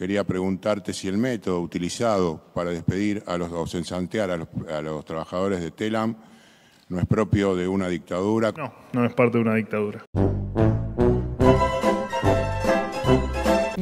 Quería preguntarte si el método utilizado para despedir a los, o cesantear a los trabajadores de Telam no es propio de una dictadura. No, no es parte de una dictadura.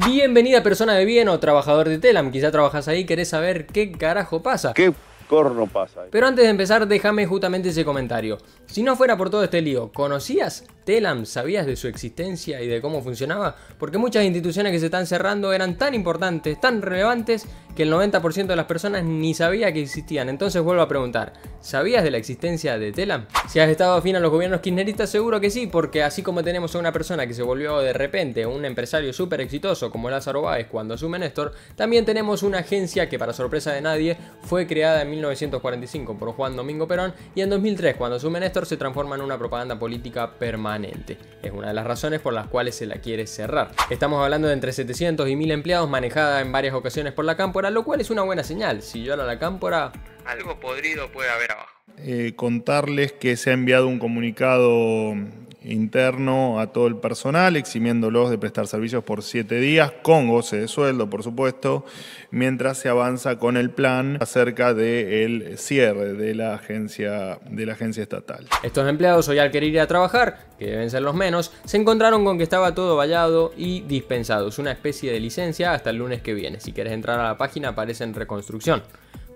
Bienvenida persona de bien o trabajador de Telam, quizá trabajas ahí, querés saber qué carajo pasa. ¿Qué corno pasa ahí? Pero antes de empezar, déjame justamente ese comentario. Si no fuera por todo este lío, ¿conocías Telam? ¿Sabías de su existencia y de cómo funcionaba? Porque muchas instituciones que se están cerrando eran tan importantes, tan relevantes, que el 90% de las personas ni sabía que existían. Entonces vuelvo a preguntar, ¿sabías de la existencia de Telam? Si has estado afín a los gobiernos kirchneristas, seguro que sí, porque así como tenemos a una persona que se volvió de repente un empresario súper exitoso como Lázaro Báez cuando asume Néstor, también tenemos una agencia que, para sorpresa de nadie, fue creada en 1945 por Juan Domingo Perón, y en 2003, cuando asume Néstor, se transforma en una propaganda política permanente. Es una de las razones por las cuales se la quiere cerrar. Estamos hablando de entre 700 y 1000 empleados, manejada en varias ocasiones por La Cámpora, lo cual es una buena señal. Si llora La Cámpora, algo podrido puede haber abajo. Contarles que se ha enviado un comunicado interno a todo el personal, eximiéndolos de prestar servicios por 7 días, con goce de sueldo, por supuesto, mientras se avanza con el plan acerca del cierre de la agencia estatal. Estos empleados, hoy al querer ir a trabajar, que deben ser los menos, se encontraron con que estaba todo vallado y dispensado. Es una especie de licencia hasta el lunes que viene. Si querés entrar a la página, aparece en reconstrucción.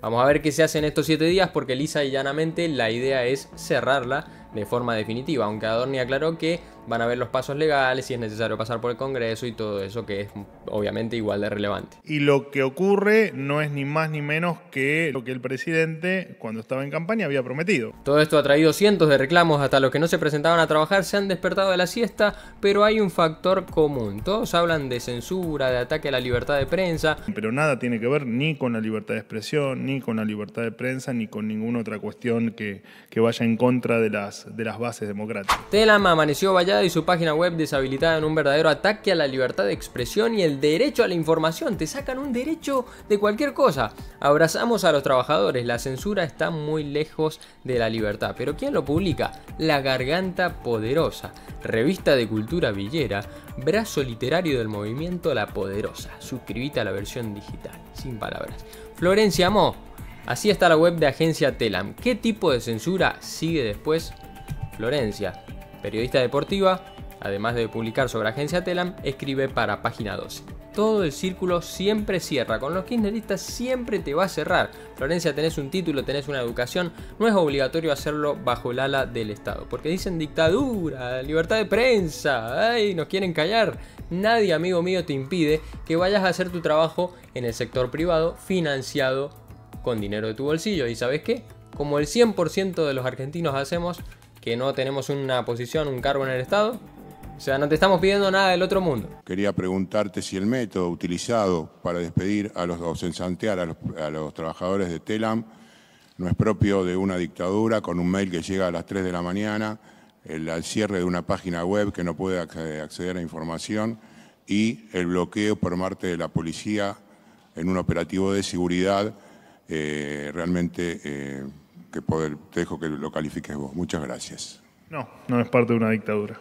Vamos a ver qué se hace en estos 7 días, porque lisa y llanamente la idea es cerrarla de forma definitiva, aunque Adorni aclaró que van a ver los pasos legales, si es necesario pasar por el Congreso y todo eso, que es obviamente igual de relevante. Y lo que ocurre no es ni más ni menos que lo que el presidente, cuando estaba en campaña, había prometido. Todo esto ha traído cientos de reclamos, hasta los que no se presentaban a trabajar se han despertado de la siesta, pero hay un factor común. Todos hablan de censura, de ataque a la libertad de prensa. Pero nada tiene que ver ni con la libertad de expresión, ni con la libertad de prensa, ni con ninguna otra cuestión que vaya en contra de las bases democráticas. Telam amaneció vallada y su página web deshabilitada en un verdadero ataque a la libertad de expresión y el derecho a la información. Te sacan un derecho de cualquier cosa. Abrazamos a los trabajadores. La censura está muy lejos de la libertad. Pero ¿quién lo publica? La Garganta Poderosa, Revista de Cultura Villera, brazo literario del movimiento La Poderosa. Suscríbete a la versión digital. Sin palabras. Florencia Amo. Así está la web de agencia Telam. ¿Qué tipo de censura sigue después? Florencia, periodista deportiva, además de publicar sobre agencia Telam, escribe para Página 12. Todo el círculo siempre cierra, con los kirchneristas siempre te va a cerrar. Florencia, tenés un título, tenés una educación, no es obligatorio hacerlo bajo el ala del Estado. Porque dicen dictadura, libertad de prensa, ay, nos quieren callar. Nadie, amigo mío, te impide que vayas a hacer tu trabajo en el sector privado, financiado con dinero de tu bolsillo. ¿Y sabes qué? Como el 100% de los argentinos hacemos, que no tenemos una posición, un cargo en el Estado, o sea, no te estamos pidiendo nada del otro mundo. Quería preguntarte si el método utilizado para despedir a los, o cesantear a los trabajadores de Telam no es propio de una dictadura, con un mail que llega a las 3 de la mañana, al cierre de una página web que no puede acceder a información y el bloqueo por parte de la policía en un operativo de seguridad realmente... que poder, te dejo que lo califiques vos. Muchas gracias. No, no es parte de una dictadura.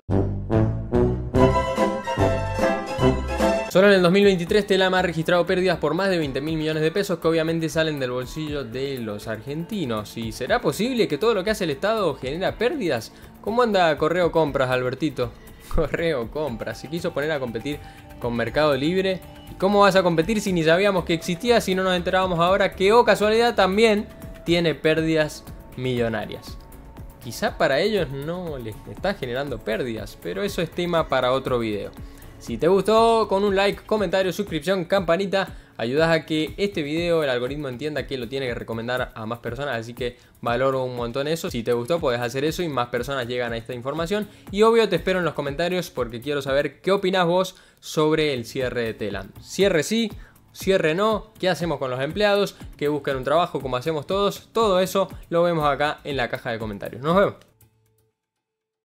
Solo en el 2023 Telam ha registrado pérdidas por más de 20.000 millones de pesos, que obviamente salen del bolsillo de los argentinos. ¿Y será posible que todo lo que hace el Estado genera pérdidas? ¿Cómo anda Correo Compras, Albertito? Correo Compras se quiso poner a competir con Mercado Libre. ¿Y cómo vas a competir si ni sabíamos que existía, si no nos enterábamos ahora que, oh casualidad, también tiene pérdidas millonarias? Quizá para ellos no les está generando pérdidas, pero eso es tema para otro video. Si te gustó, con un like, comentario, suscripción, campanita, ayudas a que este video el algoritmo entienda que lo tiene que recomendar a más personas, así que valoro un montón eso. Si te gustó, podés hacer eso y más personas llegan a esta información. Y obvio, te espero en los comentarios porque quiero saber qué opinás vos sobre el cierre de Telam. Cierre sí, cierre no, ¿qué hacemos con los empleados que buscan un trabajo como hacemos todos? Todo eso lo vemos acá en la caja de comentarios. Nos vemos.